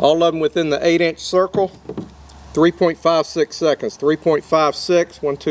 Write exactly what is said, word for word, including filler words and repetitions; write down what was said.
all of them within the eight inch circle, three point five six seconds, three point five six, one, two.